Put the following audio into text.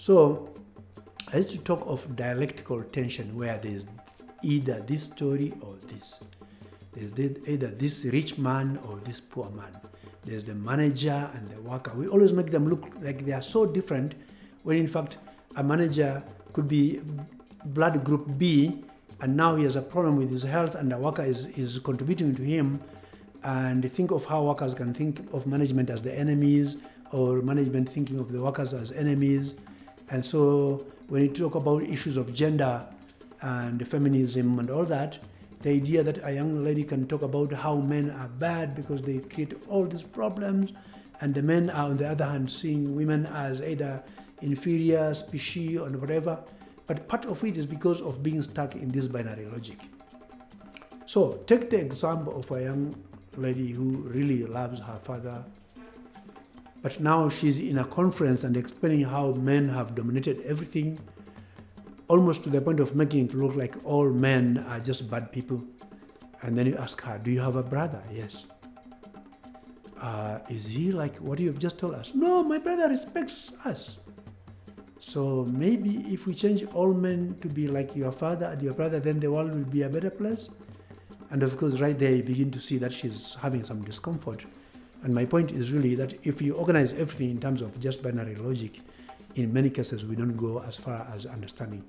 So I used to talk of dialectical tension, where there's either this story or this. There's either this rich man or this poor man. There's the manager and the worker. We always make them look like they are so different, when in fact a manager could be blood group B, and now he has a problem with his health, and the worker is contributing to him. And think of how workers can think of management as the enemies, or management thinking of the workers as enemies. And so when you talk about issues of gender and feminism and all that, the idea that a young lady can talk about how men are bad because they create all these problems, and the men are on the other hand seeing women as either inferior species or whatever, but part of it is because of being stuck in this binary logic. So take the example of a young lady who really loves her father, but now she's in a conference and explaining how men have dominated everything, almost to the point of making it look like all men are just bad people. And then you ask her, do you have a brother? Yes. Is he like what you've just told us? No, my brother respects us. So maybe if we change all men to be like your father and your brother, then the world will be a better place. And of course, right there, you begin to see that she's having some discomfort. And my point is really that if you organize everything in terms of just binary logic, in many cases, we don't go as far as understanding.